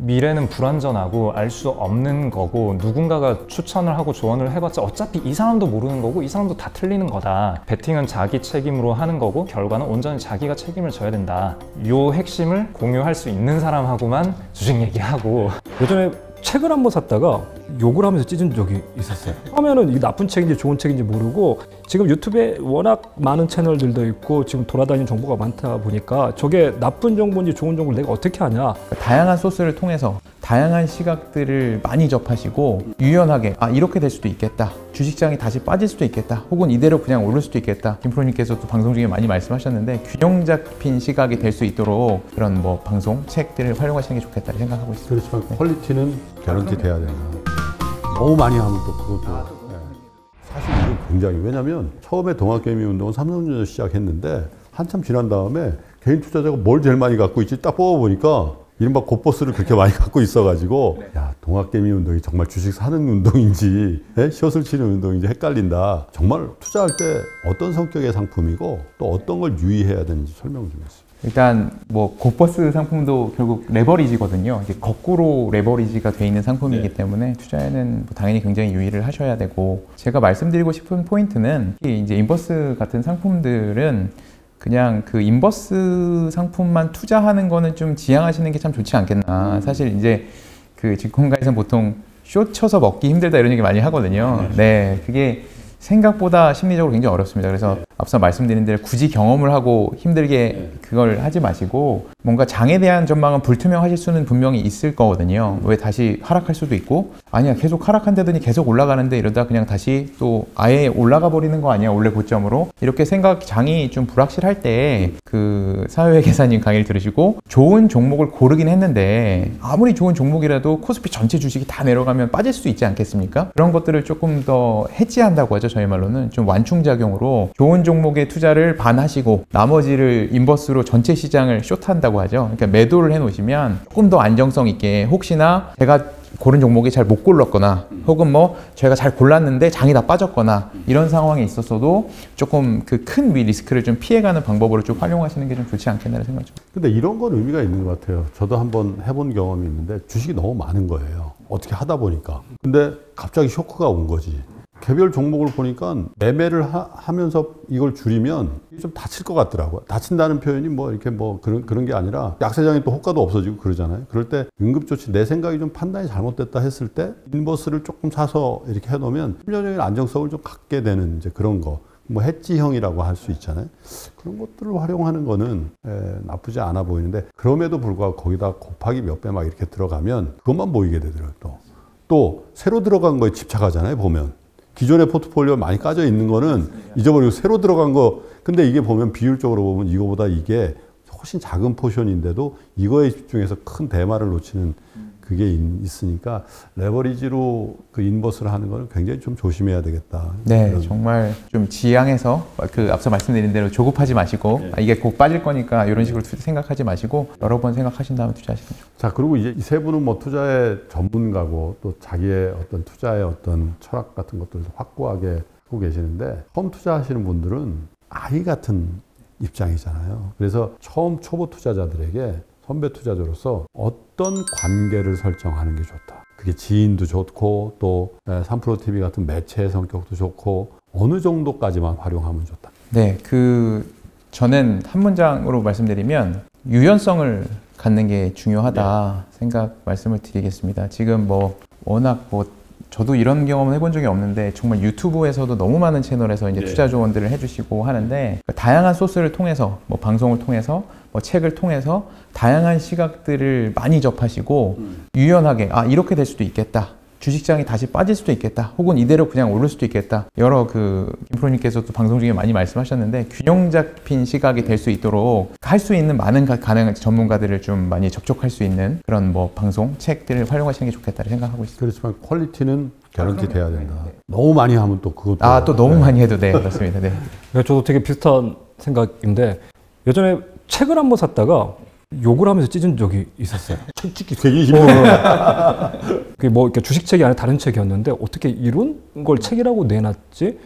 미래는 불완전하고 알 수 없는 거고 누군가가 추천을 하고 조언을 해봤자 어차피 이 사람도 모르는 거고 이 사람도 다 틀리는 거다. 배팅은 자기 책임으로 하는 거고 결과는 온전히 자기가 책임을 져야 된다. 요 핵심을 공유할 수 있는 사람하고만 주식 얘기하고. 예전에 책을 한번 샀다가 욕을 하면서 찢은 적이 있었어요. 하면은 이게 나쁜 책인지 좋은 책인지 모르고, 지금 유튜브에 워낙 많은 채널들도 있고 지금 돌아다니는 정보가 많다 보니까 저게 나쁜 정보인지 좋은 정보를 내가 어떻게 하냐. 다양한 소스를 통해서 다양한 시각들을 많이 접하시고 유연하게, 아 이렇게 될 수도 있겠다, 주식장이 다시 빠질 수도 있겠다, 혹은 이대로 그냥 오를 수도 있겠다. 김프로님께서도 방송 중에 많이 말씀하셨는데 균형 잡힌 시각이 될 수 있도록 그런 뭐 방송, 책들을 활용하시는 게 좋겠다 생각하고 있습니다. 그렇지만 네. 퀄리티는 개런티 돼야 된다. 너무 많이 하면 또 그것도 네. 사실 이거 굉장히, 왜냐면 처음에 동학개미운동은 3년 전에 시작했는데 한참 지난 다음에 개인 투자자가 뭘 제일 많이 갖고 있지 딱 뽑아보니까 이른바 곱보스를 그렇게 많이 갖고 있어가지고 네. 야, 동학개미 운동이 정말 주식 사는 운동인지 숏을 치는 운동인지 헷갈린다. 정말 투자할 때 어떤 성격의 상품이고 또 어떤 걸 유의해야 되는지 설명 좀 해주세요. 일단 뭐 곱버스 상품도 결국 레버리지거든요. 이게 거꾸로 레버리지가 돼 있는 상품이기 네. 때문에 투자에는 뭐 당연히 굉장히 유의를 하셔야 되고, 제가 말씀드리고 싶은 포인트는 이제 인버스 같은 상품들은 그냥 그 인버스 상품만 투자하는 거는 좀 지양하시는 게 참 좋지 않겠나. 사실 이제 그 증권가에서는 보통 숏 쳐서 먹기 힘들다 이런 얘기 많이 하거든요. 네, 그게 생각보다 심리적으로 굉장히 어렵습니다. 그래서 앞서 말씀드린 대로 굳이 경험을 하고 힘들게 그걸 하지 마시고, 뭔가 장에 대한 전망은 불투명하실 수는 분명히 있을 거거든요. 왜 다시 하락할 수도 있고, 아니야 계속 하락한다더니 계속 올라가는데 이러다 그냥 다시 또 아예 올라가 버리는 거 아니야 원래 고점으로. 이렇게 생각, 장이 좀 불확실할 때 그 사회회 계사님 강의를 들으시고 좋은 종목을 고르긴 했는데 아무리 좋은 종목이라도 코스피 전체 주식이 다 내려가면 빠질 수 있지 않겠습니까? 그런 것들을 조금 더 해지한다고 하죠. 저희 말로는 좀 완충작용으로 좋은 종목의 투자를 반하시고 나머지를 인버스로 전체 시장을 숏한다고 하죠. 그러니까 매도를 해놓으시면 조금 더 안정성 있게, 혹시나 제가 고른 종목이 잘 못 골랐거나 혹은 뭐 저희가 잘 골랐는데 장이 다 빠졌거나 이런 상황에 있어서도 조금 그 큰 리스크를 좀 피해가는 방법으로 좀 활용하시는 게 좀 좋지 않겠나라는 생각이죠. 근데 이런 건 의미가 있는 것 같아요. 저도 한번 해본 경험이 있는데 주식이 너무 많은 거예요. 어떻게 하다 보니까. 근데 갑자기 쇼크가 온 거지. 개별 종목을 보니까 매매를 하면서 이걸 줄이면 좀 다칠 것 같더라고요. 다친다는 표현이 뭐 이렇게 뭐 그런 게 아니라 약세장에 또 호가도 없어지고 그러잖아요. 그럴 때 응급조치, 내 생각이 좀 판단이 잘못됐다 했을 때 인버스를 조금 사서 이렇게 해놓으면 심리적인 안정성을 좀 갖게 되는 이제 그런 거. 뭐 해지형이라고 할 수 있잖아요. 그런 것들을 활용하는 거는 나쁘지 않아 보이는데, 그럼에도 불구하고 거기다 곱하기 몇 배 막 이렇게 들어가면 그것만 보이게 되더라고요. 또 새로 들어간 거에 집착하잖아요, 보면. 기존의 포트폴리오 많이 까져 있는 거는 잊어버리고 새로 들어간 거. 근데 이게 보면 비율적으로 보면 이거보다 이게 훨씬 작은 포션인데도 이거에 집중해서 큰 대마를 놓치는 그게 있으니까 레버리지로 그 인버스를 하는 거는 굉장히 좀 조심해야 되겠다. 네, 정말 좀 지양해서 그 앞서 말씀드린 대로 조급하지 마시고 네. 아, 이게 곧 빠질 거니까 이런 식으로 생각하지 마시고 여러 번 생각하신 다음에 투자하시는 거죠. 자, 그리고 이제 이 세 분은 뭐 투자의 전문가고 또 자기의 어떤 투자의 어떤 철학 같은 것들도 확고하게 하고 계시는데, 처음 투자하시는 분들은 아이 같은 입장이잖아요. 그래서 처음 초보 투자자들에게 선배 투자자로서 어떤 관계를 설정하는 게 좋다. 그게 지인도 좋고 또 삼프로TV 같은 매체의 성격도 좋고 어느 정도까지만 활용하면 좋다. 네, 저는 한 문장으로 말씀드리면 유연성을 갖는 게 중요하다 네. 말씀을 드리겠습니다. 지금 뭐 워낙 저도 이런 경험은 해본 적이 없는데 정말 유튜브에서도 너무 많은 채널에서 이제 네. 투자 조언들을 해주시고 하는데, 다양한 소스를 통해서 뭐 방송을 통해서 뭐 책을 통해서 다양한 시각들을 많이 접하시고 유연하게, 아 이렇게 될 수도 있겠다, 주식장이 다시 빠질 수도 있겠다, 혹은 이대로 그냥 오를 수도 있겠다. 여러 김프로님께서도 방송 중에 많이 말씀하셨는데 균형 잡힌 시각이 될 수 있도록 할 수 있는 많은 가능한 전문가들을 좀 많이 접촉할 수 있는 그런 뭐 방송, 책들을 활용하시는 게 좋겠다고 생각하고 있습니다. 그렇지만 퀄리티는 개런티 돼야 된다. 네. 너무 많이 하면 또 그것도 또 너무 많이 해도 네 그렇습니다. 네. 저도 되게 비슷한 생각인데, 예전에 책을 한번 샀다가 욕을 하면서 찢은 적이 있었어요. 책 찢기 되게 힘들어요. 그게 뭐 이렇게 주식책이 아니라 다른 책이었는데 어떻게 이런 걸 책이라고 내놨지?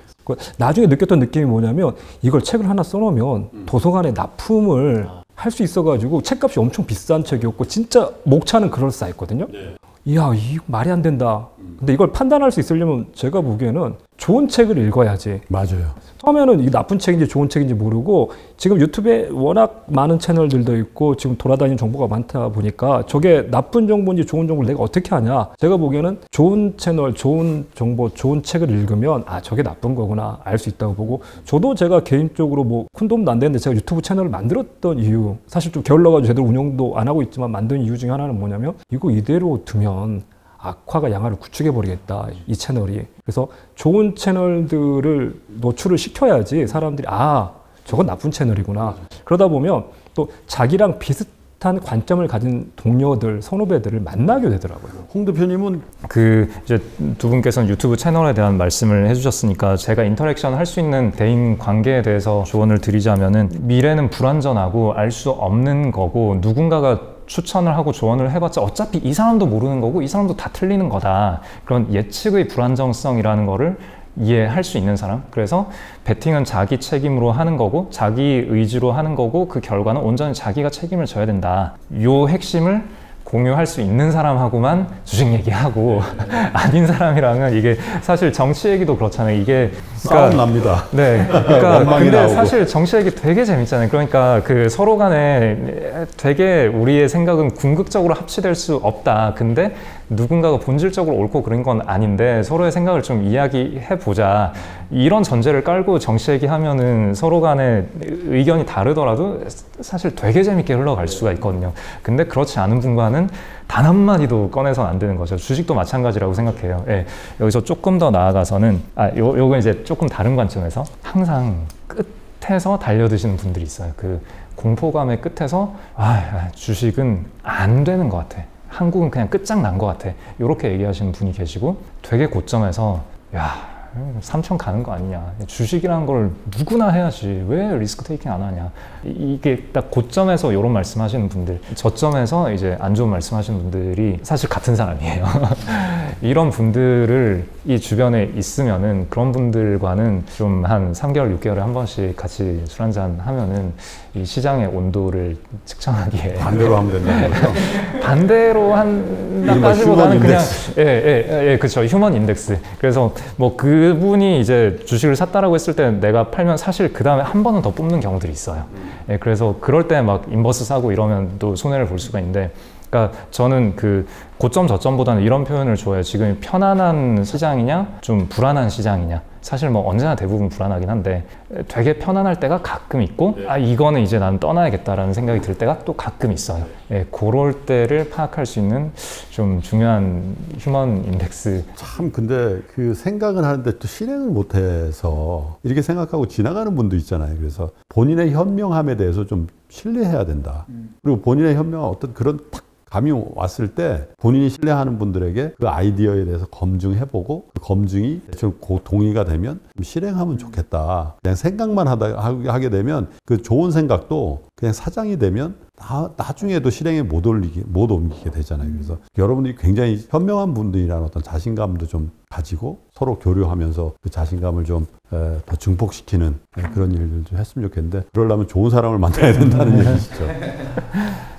나중에 느꼈던 느낌이 뭐냐면, 이걸 책을 하나 써놓으면 도서관에 납품을 할 수 있어가지고 책값이 엄청 비싼 책이었고 진짜 목차는 그럴싸했거든요. 네. 이야, 이거 말이 안 된다. 근데 이걸 판단할 수 있으려면 제가 보기에는 좋은 책을 읽어야지. 맞아요. 처음에는 이게 나쁜 책인지 좋은 책인지 모르고 지금 유튜브에 워낙 많은 채널들도 있고 지금 돌아다니는 정보가 많다 보니까 저게 나쁜 정보인지 좋은 정보를 내가 어떻게 하냐. 제가 보기에는 좋은 채널, 좋은 정보, 좋은 책을 읽으면 아, 저게 나쁜 거구나 알 수 있다고 보고, 저도 제가 개인적으로 뭐 큰 도움도 안 되는데 제가 유튜브 채널을 만들었던 이유, 사실 좀 게을러가지고 제대로 운영도 안 하고 있지만 만든 이유 중에 하나는 뭐냐면 이거 이대로 두면 악화가 양화를 구축해버리겠다, 이 채널이. 그래서 좋은 채널들을 노출을 시켜야지 사람들이 아, 저건 나쁜 채널이구나. 그러다 보면 또 자기랑 비슷한 관점을 가진 동료들, 선후배들을 만나게 되더라고요. 홍 대표님은 이제 두 분께서는 유튜브 채널에 대한 말씀을 해주셨으니까 제가 인터랙션 할 수 있는 대인 관계에 대해서 조언을 드리자면은, 미래는 불완전하고 알 수 없는 거고 누군가가 추천을 하고 조언을 해봤자 어차피 이 사람도 모르는 거고 이 사람도 다 틀리는 거다. 그런 예측의 불안정성이라는 거를 이해할 수 있는 사람. 그래서 배팅은 자기 책임으로 하는 거고 자기 의지로 하는 거고 그 결과는 온전히 자기가 책임을 져야 된다. 요 핵심을 공유할 수 있는 사람하고만 주식 얘기하고 아닌 사람이랑은, 이게 사실 정치 얘기도 그렇잖아요. 이게 싸움 납니다. 네. 그러니까 근데 나오고. 사실 정치 얘기 되게 재밌잖아요. 그러니까 그 서로 간에 되게 우리의 생각은 궁극적으로 합치될 수 없다. 근데 누군가가 본질적으로 옳고 그런 건 아닌데 서로의 생각을 좀 이야기해보자, 이런 전제를 깔고 정치 얘기하면은 서로 간에 의견이 다르더라도 사실 되게 재밌게 흘러갈 수가 있거든요. 근데 그렇지 않은 분과는 단 한마디도 꺼내선 안 되는 거죠. 주식도 마찬가지라고 생각해요. 예, 여기서 조금 더 나아가서는 요건 이제 조금 다른 관점에서, 항상 끝에서 달려드시는 분들이 있어요. 그 공포감의 끝에서 주식은 안 되는 것 같아, 한국은 그냥 끝장난 것 같아, 이렇게 얘기하시는 분이 계시고, 되게 고점에서 야, 3천 가는 거 아니냐, 주식이라는 걸 누구나 해야지 왜 리스크 테이킹 안 하냐, 이게 딱 고점에서 이런 말씀 하시는 분들, 저점에서 이제 안 좋은 말씀 하시는 분들이 사실 같은 사람이에요. 이런 분들을 이 주변에 있으면은, 그런 분들과는 좀 한 3개월, 6개월에 한 번씩 같이 술 한잔 하면은 이 시장의 온도를 측정하기에 반대로 하면 된다는 거죠. 반대로 한다까지보다는 그냥 그렇죠, 휴먼 인덱스. 그래서 뭐 그분이 이제 주식을 샀다라고 했을 때 내가 팔면 사실 그 다음에 한 번은 더 뽑는 경우들이 있어요. 예, 그래서 그럴 때 막 인버스 사고 이러면 또 손해를 볼 수가 있는데, 그러니까 저는 그 고점 저점보다는 이런 표현을 좋아해요. 지금 편안한 시장이냐 좀 불안한 시장이냐. 사실 뭐 언제나 대부분 불안하긴 한데 되게 편안할 때가 가끔 있고, 아, 이거는 이제 나는 떠나야겠다라는 생각이 들 때가 또 가끔 있어요. 예, 그럴 때를 파악할 수 있는 좀 중요한 휴먼 인덱스. 참 근데 그 생각은 하는데 또 실행을 못해서 이렇게 생각하고 지나가는 분도 있잖아요. 그래서 본인의 현명함에 대해서 좀 신뢰해야 된다. 그리고 본인의 현명함, 어떤 그런 탁 감이 왔을 때 본인이 신뢰하는 분들에게 그 아이디어에 대해서 검증해보고, 그 검증이 대충 동의가 되면 좀 실행하면 좋겠다. 그냥 생각만 하게 되면 그 좋은 생각도 그냥 사장이 되면 나중에도 실행에 못 옮기게 되잖아요. 그래서 여러분들이 굉장히 현명한 분들이라는 어떤 자신감도 좀 가지고 서로 교류하면서 그 자신감을 좀 더 증폭시키는 그런 일을 좀 했으면 좋겠는데, 그러려면 좋은 사람을 만나야 된다는 얘기시죠.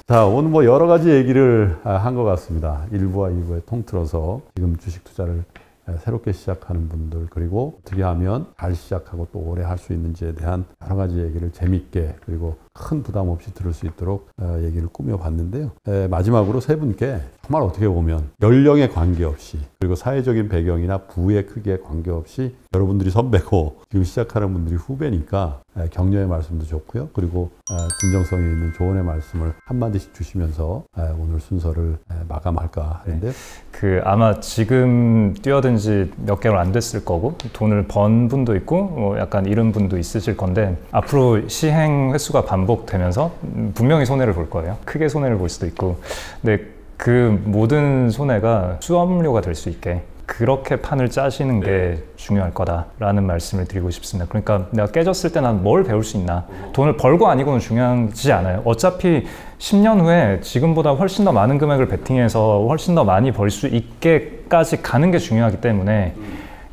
자, 오늘 뭐 여러 가지 얘기를 한 것 같습니다. 1부와 2부에 통틀어서 지금 주식 투자를 새롭게 시작하는 분들, 그리고 어떻게 하면 잘 시작하고 또 오래 할 수 있는지에 대한 여러 가지 얘기를 재밌게, 그리고 큰 부담 없이 들을 수 있도록 얘기를 꾸며봤는데요. 마지막으로 세 분께 정말 어떻게 보면 연령에 관계없이, 그리고 사회적인 배경이나 부의 크기에 관계없이, 여러분들이 선배고 지금 시작하는 분들이 후배니까 격려의 말씀도 좋고요, 그리고 진정성이 있는 조언의 말씀을 한마디씩 주시면서 오늘 순서를 마감할까 하는데, 그 아마 지금 뛰어든 지 몇 개월 안 됐을 거고 돈을 번 분도 있고 뭐 약간 잃은 분도 있으실 건데, 앞으로 시행 횟수가 반복되면서 분명히 손해를 볼 거예요. 크게 손해를 볼 수도 있고. 근데 그 모든 손해가 수업료가 될 수 있게 그렇게 판을 짜시는 게 중요할 거다라는 말씀을 드리고 싶습니다. 그러니까 내가 깨졌을 때 난 뭘 배울 수 있나, 돈을 벌고 아니고는 중요하지 않아요. 어차피 10년 후에 지금보다 훨씬 더 많은 금액을 베팅해서 훨씬 더 많이 벌 수 있게까지 가는 게 중요하기 때문에,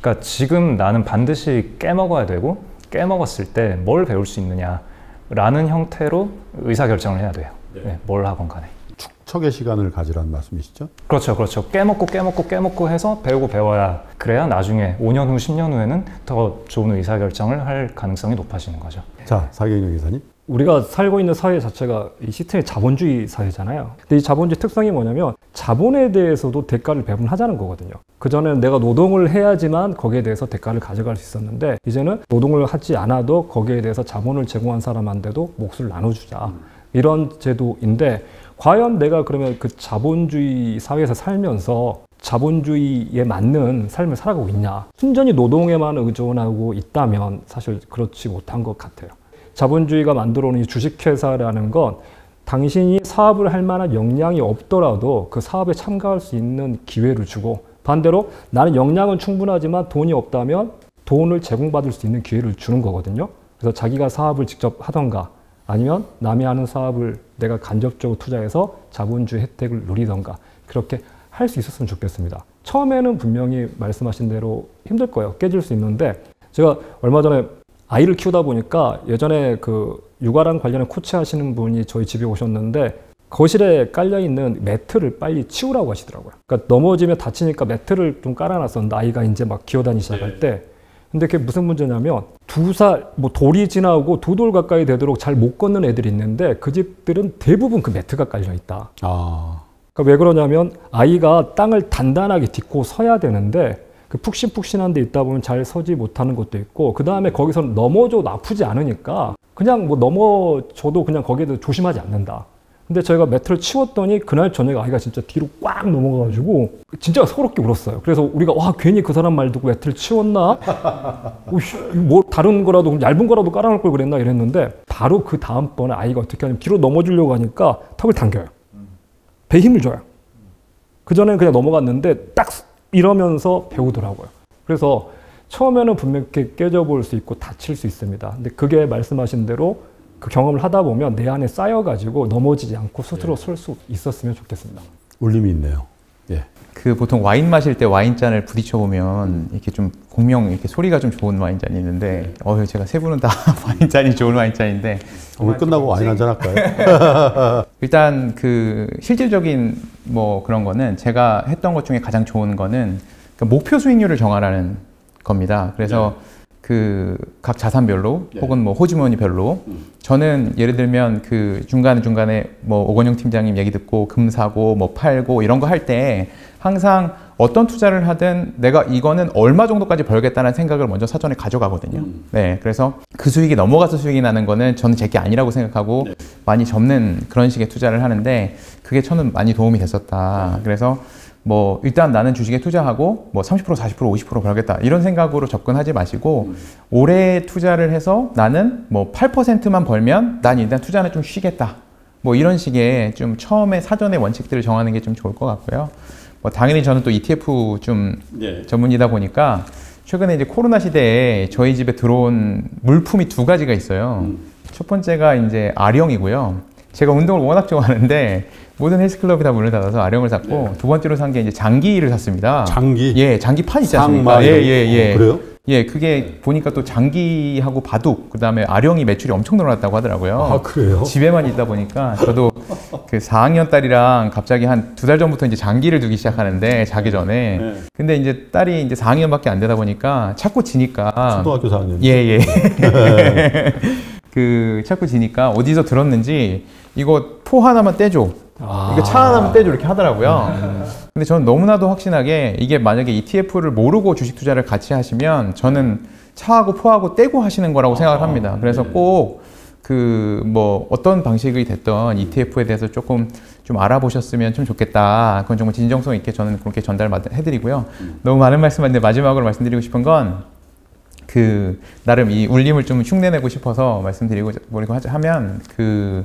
그러니까 지금 나는 반드시 깨먹어야 되고, 깨먹었을 때 뭘 배울 수 있느냐, 라는 형태로 의사결정을 해야 돼요. 네, 뭘 하건 간에. 축척의 시간을 가지라는 말씀이시죠? 그렇죠, 그렇죠. 깨먹고 해서 배우고 배워야, 그래야 나중에 5년 후, 10년 후에는 더 좋은 의사결정을 할 가능성이 높아지는 거죠. 자, 사경인 의사님. 우리가 살고 있는 사회 자체가 이 시스템의 자본주의 사회잖아요. 근데 이 자본주의 특성이 뭐냐면 자본에 대해서도 대가를 배분하자는 거거든요. 그전에는 내가 노동을 해야지만 거기에 대해서 대가를 가져갈 수 있었는데, 이제는 노동을 하지 않아도 거기에 대해서 자본을 제공한 사람한테도 몫을 나눠주자, 이런 제도인데, 과연 내가 그러면 그 자본주의 사회에서 살면서 자본주의에 맞는 삶을 살아가고 있냐, 순전히 노동에만 의존하고 있다면 사실 그렇지 못한 것 같아요. 자본주의가 만들어오는 이 주식회사라는 건 당신이 사업을 할 만한 역량이 없더라도 그 사업에 참가할 수 있는 기회를 주고, 반대로 나는 역량은 충분하지만 돈이 없다면 돈을 제공받을 수 있는 기회를 주는 거거든요. 그래서 자기가 사업을 직접 하던가, 아니면 남이 하는 사업을 내가 간접적으로 투자해서 자본주의 혜택을 누리던가, 그렇게 할 수 있었으면 좋겠습니다. 처음에는 분명히 말씀하신 대로 힘들 거예요. 깨질 수 있는데, 제가 얼마 전에 아이를 키우다 보니까 예전에 그 육아랑 관련한 코치 하시는 분이 저희 집에 오셨는데, 거실에 깔려있는 매트를 빨리 치우라고 하시더라고요. 그러니까 넘어지면 다치니까 매트를 좀 깔아놨었는데, 아이가 이제 막 기어다니기 시작할 때. 근데 그게 무슨 문제냐면, 2살, 뭐 돌이 지나고 2돌 가까이 되도록 잘 못 걷는 애들이 있는데, 그 집들은 대부분 그 매트가 깔려있다. 아. 그러니까 왜 그러냐면 아이가 땅을 단단하게 딛고 서야 되는데, 그 푹신푹신한 데 있다 보면 잘 서지 못하는 것도 있고, 그 다음에 거기서 넘어져도 아프지 않으니까 그냥 뭐 넘어져도 그냥 거기에 대해서 조심하지 않는다. 근데 저희가 매트를 치웠더니 그날 저녁에 아이가 진짜 뒤로 꽉 넘어가가지고 진짜 서럽게 울었어요. 그래서 우리가 와, 괜히 그 사람 말 듣고 매트를 치웠나? 뭐 다른 거라도, 얇은 거라도 깔아놓을 걸 그랬나? 이랬는데, 바로 그 다음번에 아이가 어떻게 하냐면 뒤로 넘어지려고 하니까 턱을 당겨요. 배에 힘을 줘요. 그전에는 그냥 넘어갔는데 딱 이러면서 배우더라고요. 그래서 처음에는 분명히 깨져볼 수 있고 다칠 수 있습니다. 근데 그게 말씀하신 대로 그 경험을 하다 보면 내 안에 쌓여가지고 넘어지지 않고 스스로 설 수 있었으면 좋겠습니다. 울림이 있네요. 예. 그 보통 와인 마실 때 와인잔을 부딪혀 보면 이렇게 좀 공명, 이렇게 소리가 좀 좋은 와인잔이 있는데, 제가 세 분은 다 와인잔이 좋은 와인잔인데, 오늘 끝나고 와인 한잔 할까요? 일단 그 실질적인 뭐 그런 거는, 제가 했던 것 중에 가장 좋은 거는 목표 수익률을 정하라는 겁니다. 그래서 그 각 자산별로 혹은 뭐 호주머니별로, 저는 예를 들면 그 중간에 뭐 오건영 팀장님 얘기 듣고 금 사고 뭐 팔고 이런 거 할 때 항상 어떤 투자를 하든 내가 이거는 얼마 정도까지 벌겠다는 생각을 먼저 사전에 가져가거든요. 네, 그래서 그 수익이 넘어가서 수익이 나는 거는 저는 제게 아니라고 생각하고 많이 접는 그런 식의 투자를 하는데, 그게 저는 많이 도움이 됐었다. 그래서 뭐 일단 나는 주식에 투자하고 뭐 30%, 40%, 50% 벌겠다 이런 생각으로 접근하지 마시고, 올해 투자를 해서 나는 뭐 8%만 벌면 난 일단 투자는 좀 쉬겠다, 뭐 이런 식의 좀 처음에 사전에 원칙들을 정하는 게 좀 좋을 것 같고요. 뭐 당연히 저는 또 ETF 좀 전문이다 보니까, 최근에 이제 코로나 시대에 저희 집에 들어온 물품이 2가지가 있어요. 첫 번째가 이제 아령이고요. 제가 운동을 워낙 좋아하는데 모든 헬스클럽이 다 문을 닫아서 아령을 샀고, 두 번째로 산 게 이제 장기를 샀습니다. 장기? 예, 장기판 있지 않습니까? 그래요? 예, 그게 보니까 또 장기하고 바둑, 그 다음에 아령이 매출이 엄청 늘어났다고 하더라고요. 아, 그래요? 집에만 있다 보니까. 저도 그 4학년 딸이랑 갑자기 한 2달 전부터 이제 장기를 두기 시작하는데, 자기 전에. 근데 이제 딸이 이제 4학년밖에 안 되다 보니까 자꾸 지니까. 초등학교 4학년. 예. 자꾸 지니까 어디서 들었는지 이거 포 하나만 떼줘, 이거 차 하나만 떼줘 이렇게 하더라고요. 근데 저는 너무나도 확신하게, 이게 만약에 ETF를 모르고 주식 투자를 같이 하시면 저는 차하고 포하고 떼고 하시는 거라고 생각을 합니다. 그래서 꼭 그 뭐 어떤 방식이 됐던 ETF에 대해서 조금 좀 알아보셨으면 좀 좋겠다. 그건 정말 진정성 있게 저는 그렇게 전달해드리고요. 너무 많은 말씀인데 마지막으로 말씀드리고 싶은 건, 그 나름 이 울림을 좀 흉내내고 싶어서 말씀드리고 하면, 그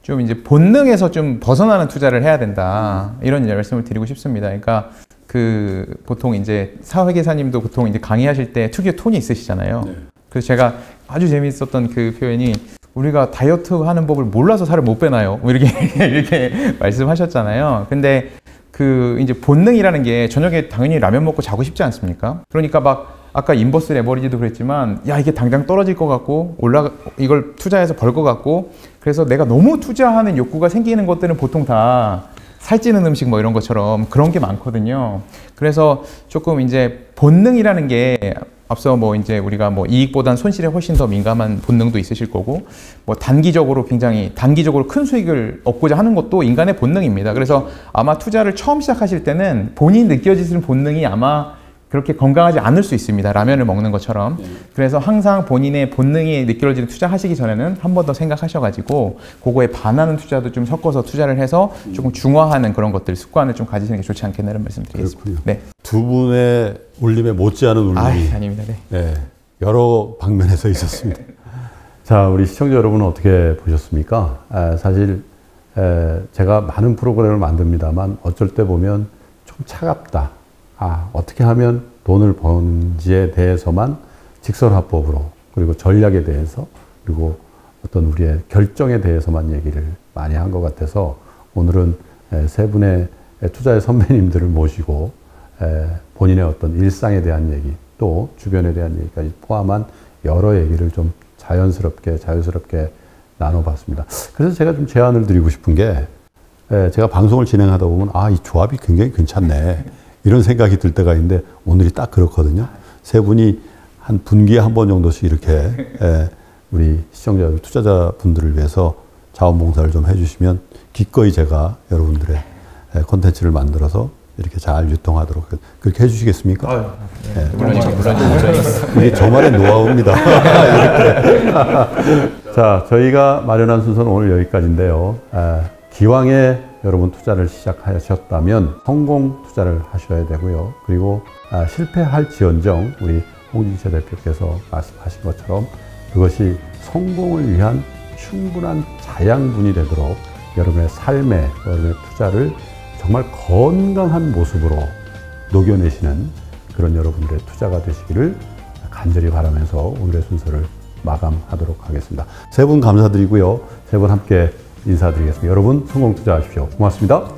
좀 이제 본능에서 좀 벗어나는 투자를 해야 된다, 이런 말씀을 드리고 싶습니다. 그러니까 그 보통 이제 사회계사님도 보통 이제 강의하실 때 특유의 톤이 있으시잖아요. 그래서 제가 아주 재미있었던 그 표현이, 우리가 다이어트 하는 법을 몰라서 살을 못 빼나요? 뭐 이렇게 말씀하셨잖아요. 근데 그 이제 본능이라는 게, 저녁에 당연히 라면 먹고 자고 싶지 않습니까? 그러니까 막 아까 인버스 레버리지도 그랬지만 야 이게 당장 떨어질 것 같고 이걸 투자해서 벌 것 같고, 그래서 내가 너무 투자하는 욕구가 생기는 것들은 보통 다 살찌는 음식 뭐 이런 것처럼 그런 게 많거든요. 그래서 조금 이제 본능이라는 게 앞서 뭐 이제 우리가 뭐 이익보단 손실에 훨씬 더 민감한 본능도 있으실 거고, 뭐 단기적으로 굉장히 단기적으로 큰 수익을 얻고자 하는 것도 인간의 본능입니다. 그래서 아마 투자를 처음 시작하실 때는 본인 느껴지시는 본능이 아마 그렇게 건강하지 않을 수 있습니다. 라면을 먹는 것처럼. 그래서 항상 본인의 본능이 느껴지는 투자하시기 전에는 한 번 더 생각하셔가지고 그거에 반하는 투자도 좀 섞어서 투자를 해서 조금 중화하는 그런 것들, 습관을 좀 가지시는 게 좋지 않겠냐는 말씀드리겠습니다. 네. 두 분의 울림에 못지않은 울림이 아닙니다. 네. 네, 여러 방면에서 있었습니다. 자, 우리 시청자 여러분은 어떻게 보셨습니까? 사실 제가 많은 프로그램을 만듭니다만 어쩔 때 보면 좀 차갑다. 어떻게 하면 돈을 버는지에 대해서만 직설화법으로, 그리고 전략에 대해서, 그리고 어떤 우리의 결정에 대해서만 얘기를 많이 한 것 같아서 오늘은 세 분의 투자의 선배님들을 모시고 본인의 어떤 일상에 대한 얘기, 또 주변에 대한 얘기까지 포함한 여러 얘기를 좀 자연스럽게 나눠봤습니다. 그래서 제가 좀 제안을 드리고 싶은 게, 제가 방송을 진행하다 보면 이 조합이 굉장히 괜찮네, 이런 생각이 들 때가 있는데 오늘이 딱 그렇거든요. 세 분이 한 분기에 한 번 정도씩 이렇게 우리 시청자, 투자자분들을 위해서 자원봉사를 좀 해주시면 기꺼이 제가 여러분들의 콘텐츠를 만들어서 이렇게 잘 유통하도록 그렇게 해주시겠습니까? 네. 물론이죠. 이게 저만의 노하우입니다. 자, 저희가 마련한 순서는 오늘 여기까지인데요. 기왕에 여러분 투자를 시작하셨다면 성공 투자를 하셔야 되고요. 그리고 실패할지언정 우리 홍진채 대표께서 말씀하신 것처럼 그것이 성공을 위한 충분한 자양분이 되도록 여러분의 삶에, 여러분의 투자를 정말 건강한 모습으로 녹여내시는 그런 여러분들의 투자가 되시기를 간절히 바라면서 오늘의 순서를 마감하도록 하겠습니다. 세 분 감사드리고요. 세 분 함께 인사드리겠습니다. 여러분 성공 투자하십시오. 고맙습니다.